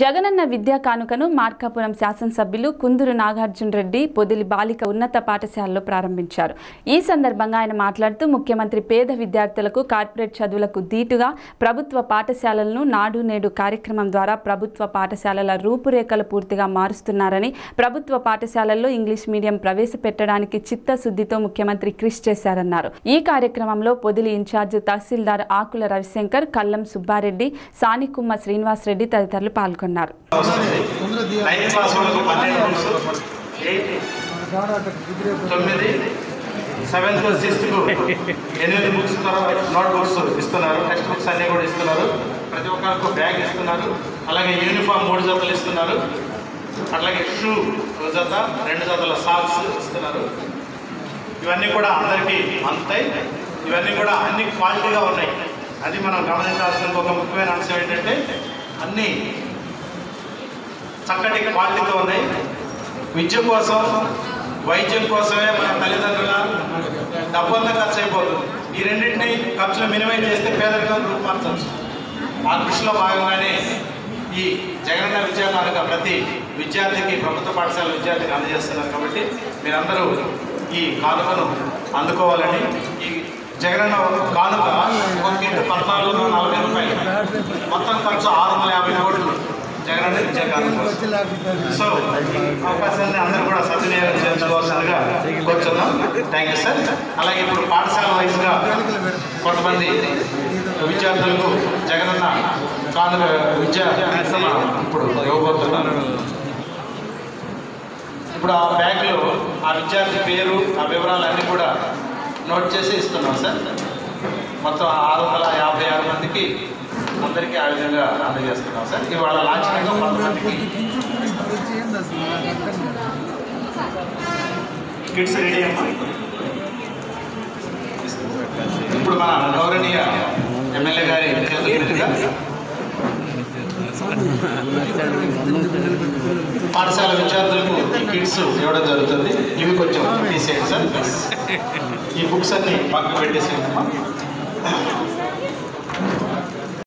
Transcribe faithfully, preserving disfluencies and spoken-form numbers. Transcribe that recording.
జగనన్న విద్యా కానుకను మార్కాపురం శాసనసభ్యులు కుందూరు నాగార్జున రెడ్డి పొదిలి బాలిక ఉన్నత పాఠశాలలో ప్రారంభించారు. ఈ సందర్భంగా ఆయన మాట్లాడుతూ ముఖ్యమంత్రి పేద విద్యార్థులకు కార్పొరేట్ చదువులకు దీటుగా ప్రభుత్వ పాఠశాలలను నాడు నేడు కార్యక్రమం ద్వారా ప్రభుత్వ పాఠశాలల రూపురేఖలు పూర్తిగా మారుస్తున్నారని, ప్రభుత్వ పాఠశాలల్లో ఇంగ్లీష్ మీడియం ప్రవేశపెట్టడానికి చిత్తశుద్ధితో ముఖ్యమంత్రి కృషి చేశారన్నారు. ఈ కార్యక్రమంలో పొదిలి ఇన్ఛార్జ్ తహసీల్దార్ ఆకుల రవిశంకర్, కల్లం సుబ్బారెడ్డి, సానికుమ్మ శ్రీనివాసరెడ్డి తదితరులు పాల్గొన్నారు. ఎనిమిది బుక్స్ నోట్ బుక్స్ ఇస్తున్నారు, టెక్స్ట్ బుక్స్ అన్నీ కూడా ఇస్తున్నారు, ప్రతి ఒక్కరికి బ్యాగ్ ఇస్తున్నారు, అలాగే యూనిఫామ్ మూడు జతలు ఇస్తున్నారు, అట్లాగే షూ ఒక జత, రెండు జతల సాక్స్ ఇస్తున్నారు. ఇవన్నీ కూడా అందరికీ అందుతాయి, ఇవన్నీ కూడా అన్ని క్వాలిటీగా ఉన్నాయి. అది మనం గమనించాల్సిన ఒక ముఖ్యమైన అంశం ఏంటంటే అన్నీ చక్కటి క్వాలిటీతో ఉన్నాయి. విద్య కోసం వైద్యం కోసమే మన తల్లిదండ్రుల డబ్బంతా ఖర్చు అయిపోతుంది. ఈ రెండింటినీ ఖర్చులు మినిమైజ్ చేస్తే పేదరికం రూపొందవచ్చు. ఆ కృషిలో భాగంగానే ఈ జగనన్న విద్యా కానుక ప్రతి విద్యార్థికి ప్రభుత్వ పాఠశాల విద్యార్థికి అందజేస్తున్నారు. కాబట్టి మీరందరూ ఈ కానుకను అందుకోవాలని. ఈ జగనన్న కానుక ఒకటి పద్నాలుగు వందల నలభై రూపాయలు, మొత్తం ఖర్చు ఆరు వందల యాభై కోట్లు జగనన్న విద్యా కానుక. సో అవకాశాన్ని అందరూ కూడా సద్వినియోగం చేసుకోవాల్సిందిగా కూర్చున్నాం. Thank you sir. అలాగే ఇప్పుడు పాఠశాల వయసుగా కొంతమంది విద్యార్థులకు జగనన్న కానుక విద్యా మనం ఇప్పుడు ఇవ్వబోతున్నాం. ఇప్పుడు ఆ బ్యాగ్లో ఆ విద్యార్థి పేరు ఆ వివరాలన్నీ కూడా నోట్ చేసి ఇస్తున్నాం సార్. మొత్తం ఆరు వందల యాభై ఆరు మందికి అందరికీ ఆ విధంగా అందజేస్తున్నాం సార్. ఇవాళ లాంఛనంగా కొంతమందికి కిట్స్ రెడీ అమ్మాయి. ఇప్పుడు మన గౌరవనీయ ఎమ్మెల్యే గారి పాఠశాల విద్యార్థులకు ఈ కిట్స్ ఇవ్వడం జరుగుతుంది. ఇవి కొంచెం తీసేయండి సార్. ఈ బుక్స్ అన్ని పక్కన పెట్టేసేయండి.